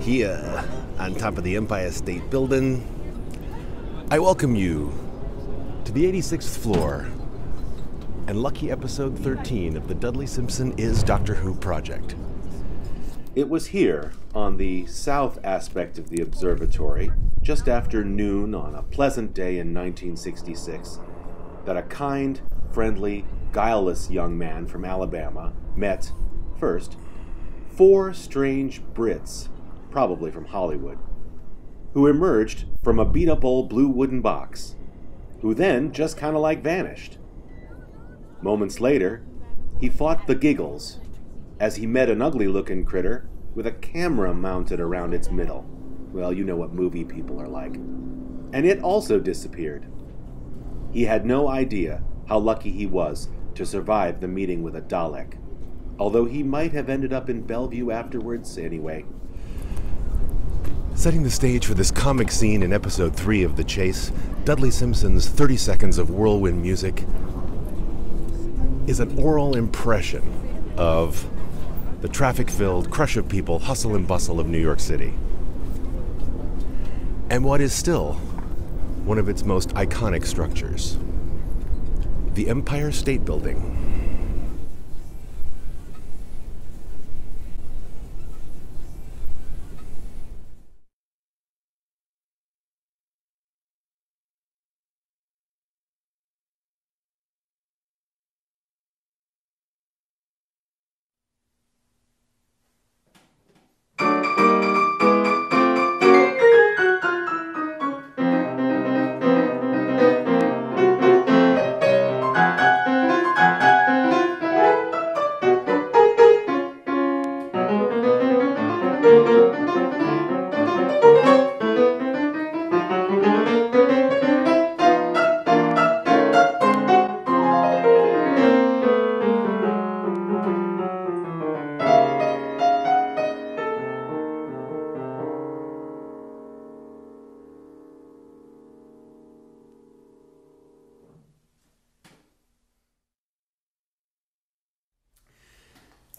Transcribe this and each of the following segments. Here, on top of the Empire State Building, I welcome you to the 86th floor and lucky episode 13 of the Dudley Simpson is Doctor Who project. It was here, on the south aspect of the observatory, just after noon on a pleasant day in 1966, that a kind, friendly, guileless young man from Alabama met, first, four strange Brits, probably from Hollywood, who emerged from a beat-up old blue wooden box, who then just kind of like vanished. Moments later, he fought the giggles as he met an ugly-looking critter with a camera mounted around its middle. Well, you know what movie people are like. And it also disappeared. He had no idea how lucky he was to survive the meeting with a Dalek, although he might have ended up in Bellevue afterwards anyway. Setting the stage for this comic scene in episode 3 of The Chase, Dudley Simpson's 30 seconds of whirlwind music is an oral impression of the traffic-filled crush of people, hustle and bustle of New York City, and what is still one of its most iconic structures, the Empire State Building.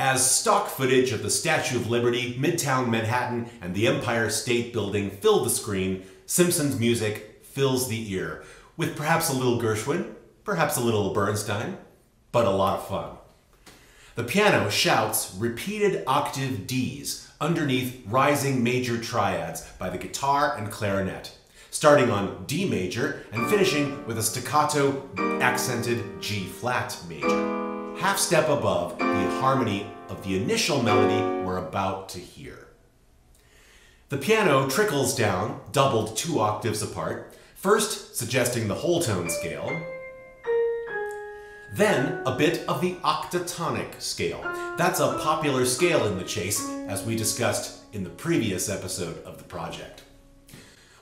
As stock footage of the Statue of Liberty, Midtown Manhattan, and the Empire State Building fill the screen, Simpson's music fills the ear, with perhaps a little Gershwin, perhaps a little Bernstein, but a lot of fun. The piano shouts repeated octave Ds underneath rising major triads by the guitar and clarinet, starting on D major and finishing with a staccato accented G flat major, half step above the harmony of the initial melody we're about to hear. The piano trickles down, doubled two octaves apart, first suggesting the whole tone scale, then a bit of the octatonic scale. That's a popular scale in The Chase, as we discussed in the previous episode of the project.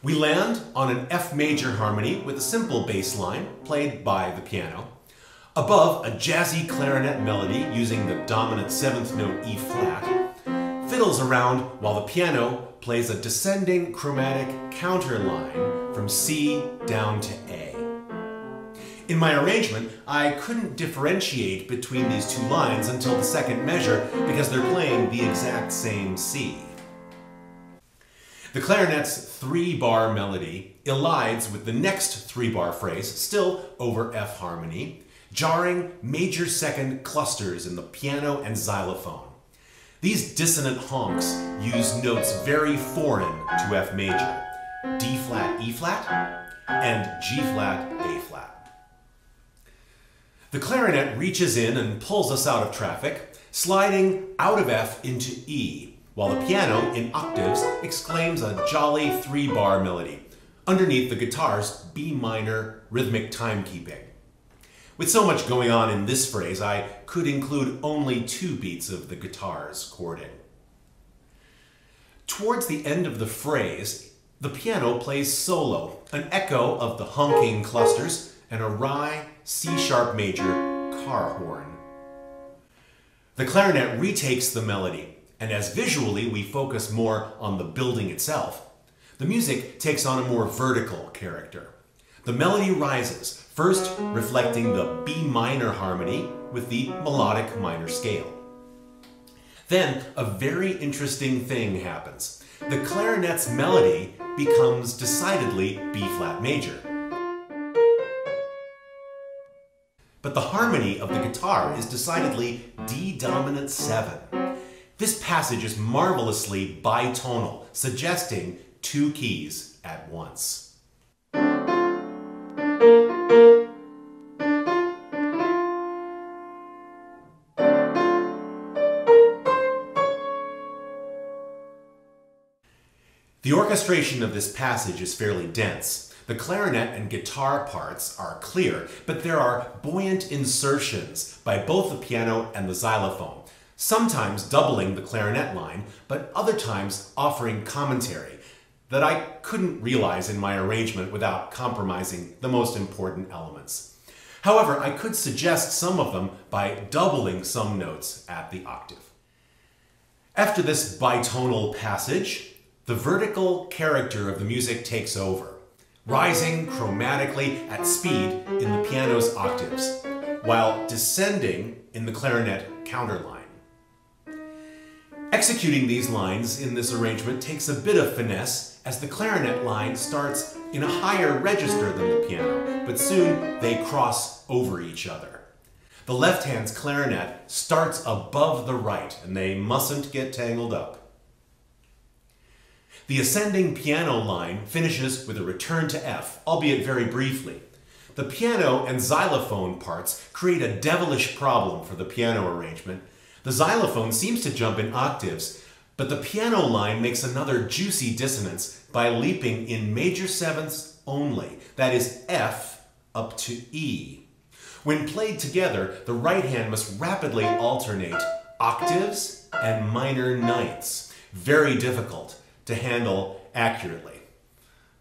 We land on an F major harmony with a simple bass line played by the piano. Above, a jazzy clarinet melody using the dominant seventh note E flat fiddles around while the piano plays a descending chromatic counterline from C down to A. In my arrangement, I couldn't differentiate between these two lines until the second measure because they're playing the exact same C. The clarinet's three-bar melody elides with the next three-bar phrase, still over F harmony, jarring major second clusters in the piano and xylophone. These dissonant honks use notes very foreign to F major, D flat, E flat, and G flat, A flat. The clarinet reaches in and pulls us out of traffic, sliding out of F into E, while the piano in octaves exclaims a jolly three-bar melody underneath the guitar's B minor rhythmic timekeeping. With so much going on in this phrase, I could include only two beats of the guitar's chording. Towards the end of the phrase, the piano plays solo, an echo of the honking clusters and a wry C-sharp major car horn. The clarinet retakes the melody, and as visually we focus more on the building itself, the music takes on a more vertical character. The melody rises, first reflecting the B minor harmony with the melodic minor scale. Then a very interesting thing happens. The clarinet's melody becomes decidedly B-flat major. But the harmony of the guitar is decidedly D-dominant 7. This passage is marvelously bitonal, suggesting two keys at once. The orchestration of this passage is fairly dense. The clarinet and guitar parts are clear, but there are buoyant insertions by both the piano and the xylophone, sometimes doubling the clarinet line, but other times offering commentary that I couldn't realize in my arrangement without compromising the most important elements. However, I could suggest some of them by doubling some notes at the octave. After this bitonal passage, the vertical character of the music takes over, rising chromatically at speed in the piano's octaves, while descending in the clarinet counterline. Executing these lines in this arrangement takes a bit of finesse, as the clarinet line starts in a higher register than the piano, but soon they cross over each other. The left hand's clarinet starts above the right, and they mustn't get tangled up. The ascending piano line finishes with a return to F, albeit very briefly. The piano and xylophone parts create a devilish problem for the piano arrangement. The xylophone seems to jump in octaves, but the piano line makes another juicy dissonance by leaping in major sevenths only, that is F up to E. When played together, the right hand must rapidly alternate octaves and minor ninths. Very difficult to handle accurately.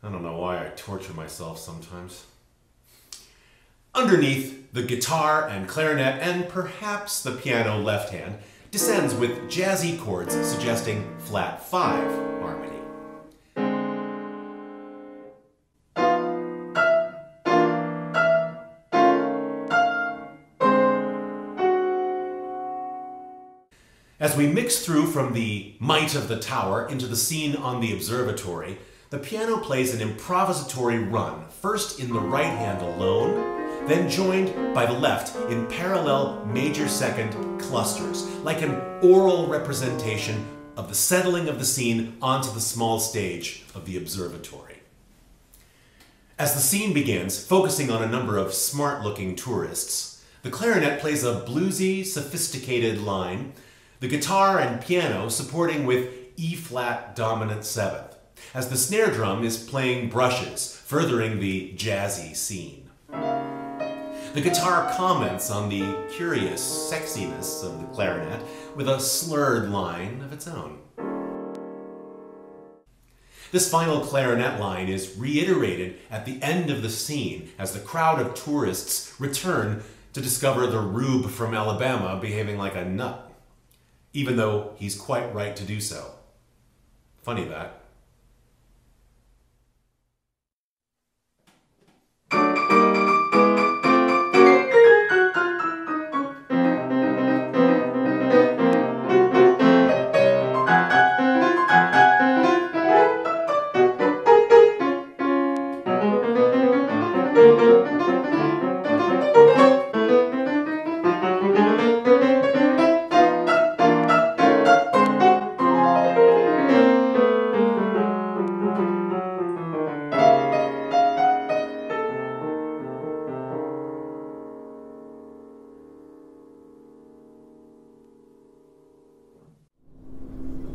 I don't know why I torture myself sometimes. Underneath, the guitar and clarinet and perhaps the piano left hand descends with jazzy chords suggesting flat 5 harmony. As we mix through from the might of the tower into the scene on the observatory, the piano plays an improvisatory run, first in the right hand alone, then joined by the left in parallel major second clusters, like an oral representation of the settling of the scene onto the small stage of the observatory. As the scene begins, focusing on a number of smart-looking tourists, the clarinet plays a bluesy, sophisticated line, the guitar and piano supporting with E-flat dominant 7th, as the snare drum is playing brushes, furthering the jazzy scene. The guitar comments on the curious sexiness of the clarinet with a slurred line of its own. This final clarinet line is reiterated at the end of the scene as the crowd of tourists return to discover the rube from Alabama behaving like a nut, even though he's quite right to do so. Funny that.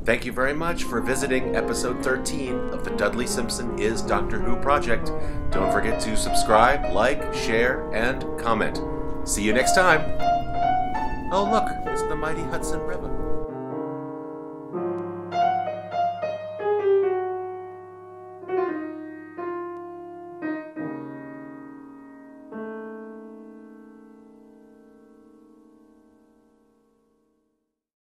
Thank you very much for visiting episode 13 of the Dudley Simpson is Doctor Who project. Don't forget to subscribe, like, share, and comment. See you next time. Oh look, it's the mighty Hudson River.